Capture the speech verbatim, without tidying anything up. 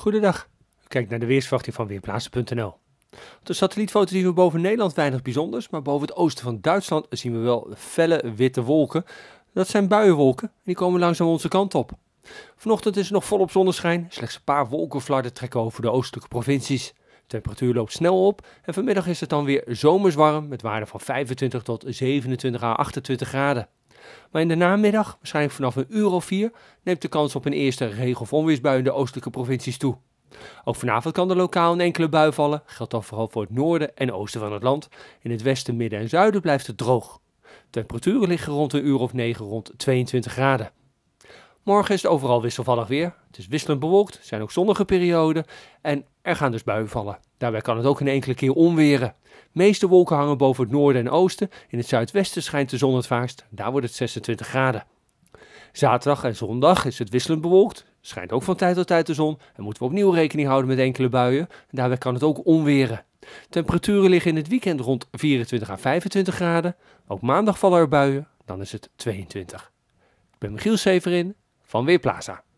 Goedendag, u kijkt naar de weersverwachting van Weerplaza punt n l. Op de satellietfoto zien we boven Nederland weinig bijzonders, maar boven het oosten van Duitsland zien we wel felle witte wolken. Dat zijn buienwolken en die komen langzaam onze kant op. Vanochtend is er nog volop zonneschijn, slechts een paar wolkenflarden trekken over de oostelijke provincies. De temperatuur loopt snel op en vanmiddag is het dan weer zomers warm met waarden van vijfentwintig tot zevenentwintig à achtentwintig graden. Maar in de namiddag, waarschijnlijk vanaf een uur of vier, neemt de kans op een eerste regen- of onweersbui in de oostelijke provincies toe. Ook vanavond kan er lokaal een enkele bui vallen, geldt dan vooral voor het noorden en oosten van het land. In het westen, midden en zuiden blijft het droog. Temperaturen liggen rond een uur of negen rond tweeëntwintig graden. Morgen is het overal wisselvallig weer. Het is wisselend bewolkt, er zijn ook zonnige perioden en er gaan dus buien vallen. Daarbij kan het ook een enkele keer onweren. De meeste wolken hangen boven het noorden en oosten. In het zuidwesten schijnt de zon het vaakst, daar wordt het zesentwintig graden. Zaterdag en zondag is het wisselend bewolkt. Schijnt ook van tijd tot tijd de zon en moeten we opnieuw rekening houden met enkele buien. Daarbij kan het ook onweren. Temperaturen liggen in het weekend rond vierentwintig à vijfentwintig graden. Ook maandag vallen er buien, dan is het tweeëntwintig. Ik ben Michiel Severin van Weerplaza.